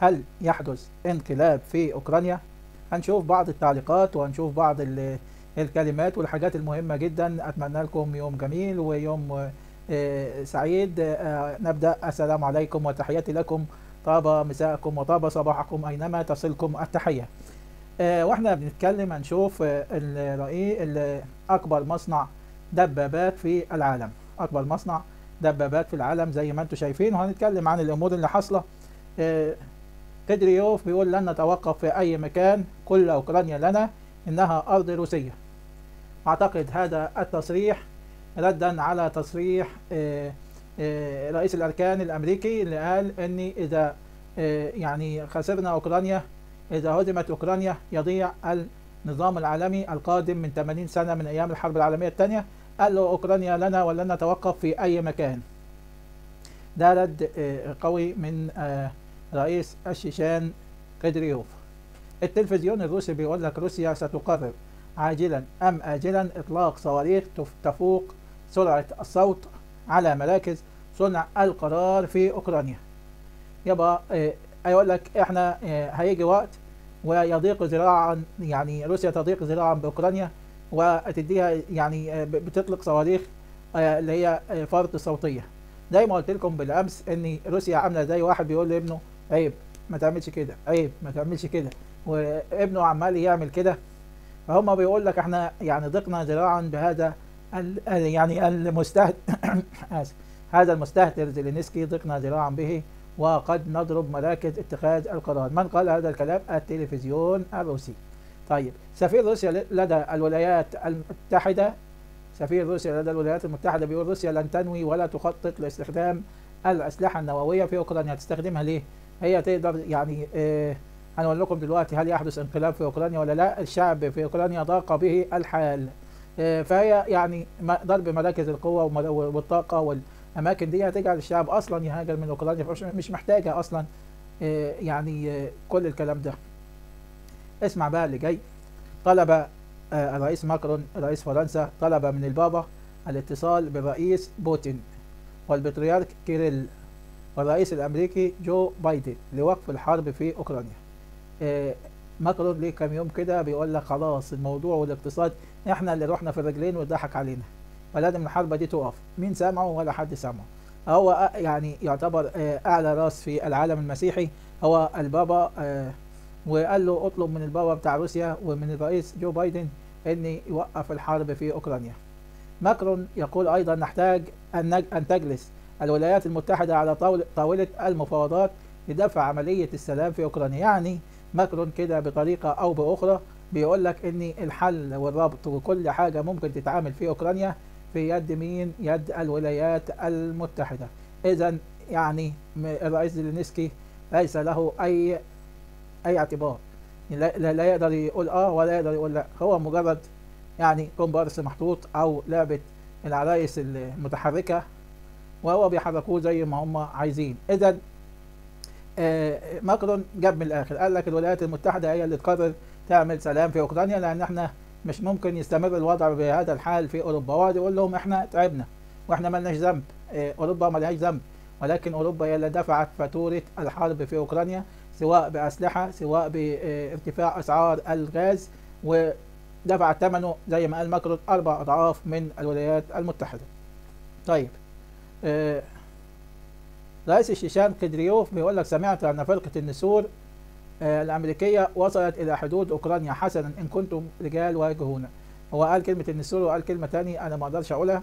هل يحدث انقلاب في أوكرانيا؟ هنشوف بعض التعليقات وهنشوف بعض الكلمات والحاجات المهمة جدا. أتمنى لكم يوم جميل ويوم سعيد. نبدأ. السلام عليكم وتحياتي لكم، طاب مساءكم وطاب صباحكم أينما تصلكم التحية. واحنا بنتكلم هنشوف أكبر مصنع دبابات في العالم، أكبر مصنع دبابات في العالم زي ما انتم شايفين، وهنتكلم عن الأمور اللي حاصلة. قديروف بيقول لن نتوقف في أي مكان، كل أوكرانيا لنا، إنها أرض روسية. أعتقد هذا التصريح ردا على تصريح رئيس الأركان الأمريكي اللي قال إن إذا يعني خسرنا أوكرانيا، إذا هدمت أوكرانيا يضيع النظام العالمي القادم من 80 سنة من أيام الحرب العالمية الثانية. قال له أوكرانيا لنا ولن نتوقف في أي مكان. ده رد قوي من رئيس الشيشان قديروف. التلفزيون الروسي بيقول لك روسيا ستقرر عاجلا أم آجلا إطلاق صواريخ تفوق سرعة الصوت على مراكز صنع القرار في أوكرانيا. يبقى هيقول لك احنا هيجي وقت ويضيق ذراعا، يعني روسيا تضيق ذراعا بأوكرانيا وتديها، يعني بتطلق صواريخ اللي هي فرط صوتية. زي ما قلت لكم بالامس ان روسيا عامله زي واحد بيقول لابنه عيب ما تعملش كده، عيب ما تعملش كده، وابنه عمال يعمل كده. فهم بيقول لك احنا يعني ضقنا ذراعا بهذا يعني المستهتر هذا المستهتر زيلينسكي، ضقنا ذراعا به وقد نضرب مراكز اتخاذ القرار. من قال هذا الكلام؟ التلفزيون الروسي. طيب سفير روسيا لدى الولايات المتحدة، سفير روسيا لدى الولايات المتحدة بيقول روسيا لن تنوي ولا تخطط لاستخدام الأسلحة النووية في أوكرانيا. هتستخدمها ليه؟ هي تقدر يعني هنقول لكم دلوقتي هل يحدث انقلاب في أوكرانيا ولا لا. الشعب في أوكرانيا ضاق به الحال، فهي يعني ضرب مراكز القوة والطاقة والأماكن دي هتجعل الشعب أصلا يهاجر من أوكرانيا، مش محتاجة أصلا يعني كل الكلام ده. اسمع بقى اللي جاي. طلب الرئيس ماكرون رئيس فرنسا طلب من البابا الاتصال بالرئيس بوتين والبطريرك كيريل والرئيس الامريكي جو بايدن لوقف الحرب في اوكرانيا. ماكرون ليه كام يوم كده بيقول لك خلاص الموضوع والاقتصاد احنا اللي رحنا في الرجلين واتضحك علينا ولازم الحربه دي تقف. مين سامعه؟ ولا حد سامعه. هو يعني يعتبر اعلى راس في العالم المسيحي هو البابا، وقال له اطلب من البابا بتاع روسيا ومن الرئيس جو بايدن ان يوقف الحرب في اوكرانيا. ماكرون يقول ايضا نحتاج ان تجلس الولايات المتحده على طاوله المفاوضات لدفع عمليه السلام في اوكرانيا. يعني ماكرون كده بطريقه او باخرى بيقول لك ان الحل والربط وكل حاجه ممكن تتعامل في اوكرانيا في يد مين؟ يد الولايات المتحده. اذا يعني الرئيس زيلينسكي ليس له اي اعتبار، لا يقدر يقول اه ولا يقدر يقول لا. هو مجرد يعني كومبارس محطوط او لعبه العرايس المتحركه وهو بيحركوه زي ما هم عايزين. اذا ماكرون جاب من الاخر قال لك الولايات المتحده هي اللي تقرر تعمل سلام في اوكرانيا لان احنا مش ممكن يستمر الوضع بهذا الحال في اوروبا. وقعد يقول لهم احنا تعبنا واحنا مالناش ذنب، اوروبا مالهاش ذنب، ولكن اوروبا هي اللي دفعت فاتوره الحرب في اوكرانيا سواء بأسلحة سواء بارتفاع أسعار الغاز، ودفع ثمنه زي ما قال ماكرون 4 أضعاف من الولايات المتحدة. طيب رئيس الشيشان قديروف بيقول لك سمعت أن فرقة النسور الأمريكية وصلت إلى حدود أوكرانيا، حسنا إن كنتم رجال واجهونا. هو قال كلمة النسور وقال كلمة تاني أنا ما أقدرش أقولها.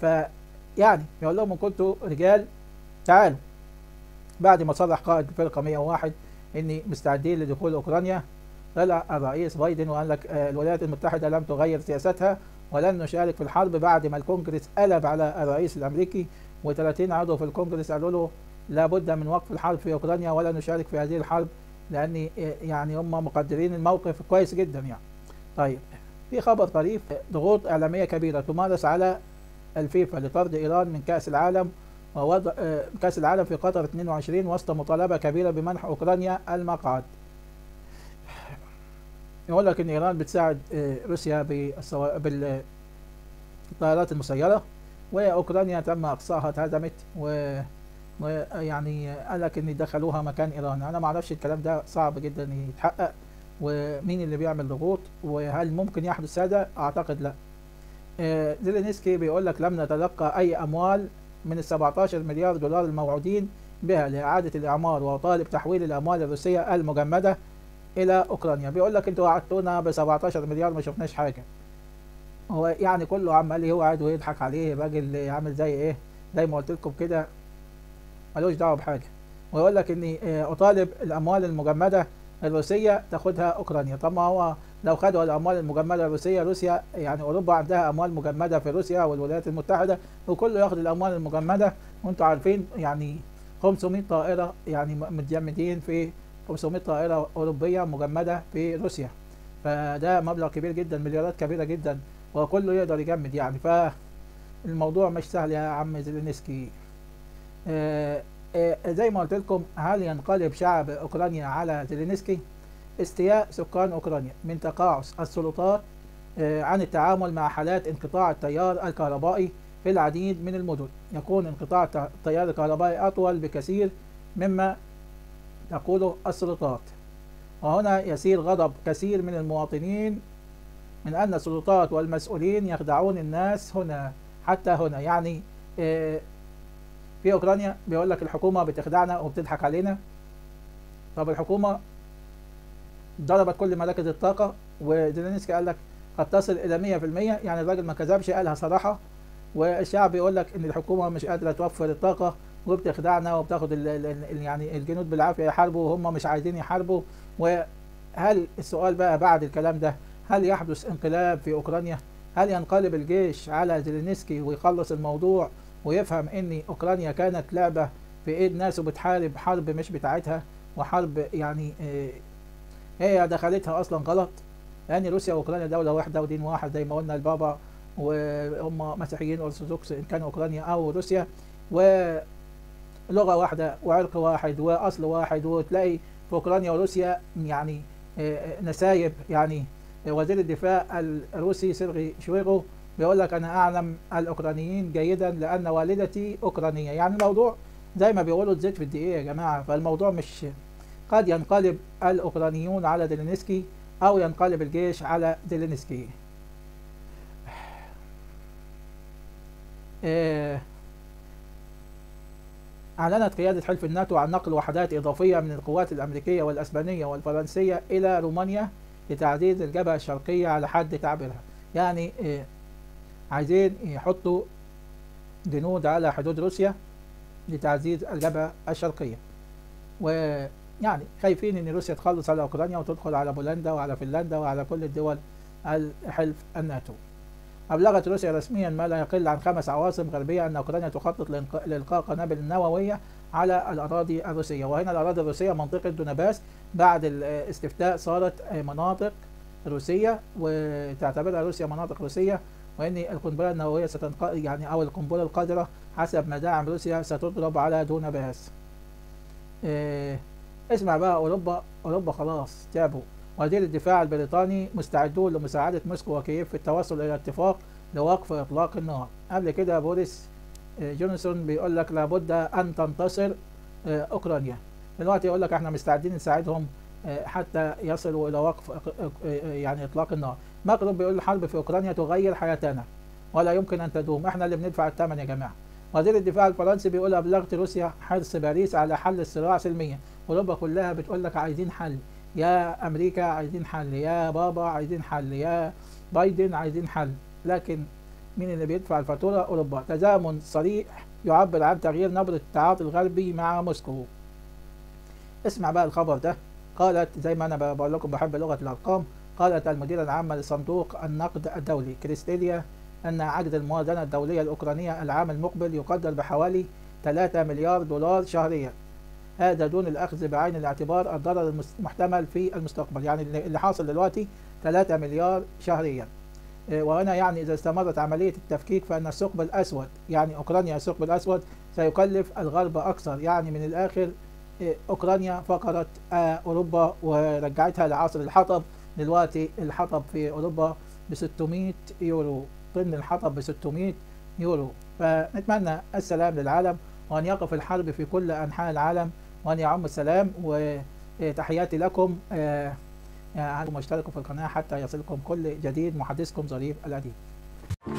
فيعني بيقول لهم إن كنتم رجال تعالوا، بعد ما صرح قائد فرقة 101 إن مستعدين لدخول أوكرانيا. طلع الرئيس بايدن وقال لك الولايات المتحدة لم تغير سياستها ولن نشارك في الحرب، بعد ما الكونجرس قلب على الرئيس الأمريكي و30 عضو في الكونجرس قالوا له لابد من وقف الحرب في أوكرانيا ولا نشارك في هذه الحرب، لأن يعني هم مقدرين الموقف كويس جدا يعني. طيب في خبر طريف. ضغوط إعلامية كبيرة تمارس على الفيفا لطرد إيران من كأس العالم ووضع كأس العالم في قطر 22 وسط مطالبة كبيرة بمنح أوكرانيا المقعد. يقول لك إن إيران بتساعد روسيا بالطائرات المسيرة، وأوكرانيا تم إقصاها اتهدمت، يعني قال لك ان دخلوها مكان ايران. انا ما اعرفش، الكلام ده صعب جدا يتحقق، ومين اللي بيعمل ضغوط، وهل ممكن يحدث هذا؟ اعتقد لا. زيلينسكي بيقول لك لم نتلقى اي اموال من ال 17 مليار دولار الموعودين بها لاعاده الاعمار، وطالب تحويل الاموال الروسيه المجمده الى اوكرانيا. بيقول لك انتوا وعدتونا ب 17 مليار ما شفناش حاجه. هو يعني كله عمال يوعد ويضحك عليه، راجل عامل زي ايه، زي ما قلت لكم كده ملوش دعوه بحاجه. ويقول لك اني اطالب الاموال المجمده الروسيه تاخدها اوكرانيا. طب ما هو لو خدوا الاموال المجمده الروسيه، روسيا يعني اوروبا عندها اموال مجمده في روسيا والولايات المتحده، وكله ياخد الاموال المجمده. وانتم عارفين يعني 500 طائره يعني متجمدين في 500 طائره اوروبيه مجمده في روسيا، فده مبلغ كبير جدا، مليارات كبيره جدا، وكله يقدر يجمد يعني. فالموضوع مش سهل يا عم زيلينسكي. زي ما قلت لكم، هل ينقلب شعب اوكرانيا على زيلينسكي؟ استياء سكان اوكرانيا من تقاعس السلطات عن التعامل مع حالات انقطاع التيار الكهربائي في العديد من المدن. يكون انقطاع التيار الكهربائي اطول بكثير مما تقوله السلطات، وهنا يسير غضب كثير من المواطنين من ان السلطات والمسؤولين يخدعون الناس هنا حتى هنا. يعني في اوكرانيا بيقول لك الحكومه بتخدعنا وبتضحك علينا. طب الحكومه ضربت كل مراكز الطاقه، وزيلينسكي قال لك قد تصل الى 100%، يعني الراجل ما كذبش، قالها صراحه. والشعب بيقول لك ان الحكومه مش قادره توفر الطاقه وبتخدعنا وبتاخد يعني الجنود بالعافيه يحاربوا وهم مش عايزين يحاربوا. وهل السؤال بقى بعد الكلام ده، هل يحدث انقلاب في اوكرانيا؟ هل ينقلب الجيش على زيلينسكي ويخلص الموضوع ويفهم ان اوكرانيا كانت لعبه في ايد ناس وبتحارب حرب مش بتاعتها، وحرب يعني هي دخلتها اصلا غلط، لان يعني روسيا واوكرانيا دوله واحده ودين واحد زي ما قلنا البابا، وهم مسيحيين ارثوذكس ان كان اوكرانيا او روسيا، ولغه واحده وعرق واحد واصل واحد. وتلاقي في اوكرانيا وروسيا يعني نسايب. يعني وزير الدفاع الروسي سيرغي شويغو بيقول لك انا اعلم الاوكرانيين جيدا لان والدتي اوكرانيه. يعني الموضوع زي ما بيقولوا الزيت في الدقيق يا جماعه. فالموضوع مش قد ينقلب الاوكرانيون على زيلينسكي او ينقلب الجيش على زيلينسكي. اعلنت قياده حلف الناتو عن نقل وحدات اضافيه من القوات الامريكيه والاسبانيه والفرنسيه الى رومانيا لتعزيز الجبهه الشرقيه على حد تعبيرها. يعني عايزين يحطوا جنود على حدود روسيا لتعزيز الجبهة الشرقية، ويعني خايفين ان روسيا تخلص على اوكرانيا وتدخل على بولندا وعلى فنلندا وعلى كل الدول الحلف الناتو. ابلغت روسيا رسميا ما لا يقل عن 5 عواصم غربية ان اوكرانيا تخطط لإلقاء قنابل نووية على الاراضي الروسية. وهنا الاراضي الروسية منطقة دونباس بعد الاستفتاء صارت مناطق روسية وتعتبرها روسيا مناطق روسية، وان القنبله النوويه يعني او القنبله القادره حسب مداعم روسيا ستضرب على دونباس. اسمع بقى، اوروبا خلاص تعبوا. وزير الدفاع البريطاني مستعدون لمساعده موسكو وكييف في التوصل الى اتفاق لوقف اطلاق النار. قبل كده بوريس جونسون بيقول لك لابد ان تنتصر اوكرانيا. دلوقتي يقول لك احنا مستعدين نساعدهم حتى يصلوا الى وقف يعني اطلاق النار. ماكرون بيقول الحرب في اوكرانيا تغير حياتنا ولا يمكن ان تدوم، احنا اللي بندفع الثمن يا جماعه. وزير الدفاع الفرنسي بيقول ابلغت روسيا حرص باريس على حل الصراع سلميا. اوروبا كلها بتقول لك عايزين حل، يا امريكا عايزين حل، يا بابا عايزين حل، يا بايدن عايزين حل، لكن مين اللي بيدفع الفاتوره؟ اوروبا. تزامن صريح يعبر عن تغيير نبره التعاطي الغربي مع موسكو. اسمع بقى الخبر ده. قالت زي ما انا بقول لكم بحب لغه الارقام، قالت المديرة العامة لصندوق النقد الدولي كريستيليا أن عجز الموازنة الدولية الأوكرانية العام المقبل يقدر بحوالي 3 مليار دولار شهريا، هذا دون الأخذ بعين الاعتبار الضرر المحتمل في المستقبل. يعني اللي حاصل دلوقتي 3 مليار شهريا. وهنا يعني إذا استمرت عملية التفكيك فإن الثقب الأسود، يعني أوكرانيا الثقب الأسود، سيكلف الغرب أكثر. يعني من الآخر أوكرانيا فقرت أوروبا ورجعتها لعصر الحطب. دلوقتي الحطب في اوروبا ب 600 يورو، طن الحطب ب 600 يورو. فنتمنى السلام للعالم، وأن يقف الحرب في كل أنحاء العالم وأن يعم السلام. وتحياتي لكم، اشتركوا في القناة حتى يصلكم كل جديد، محدثكم ظريف الأديب.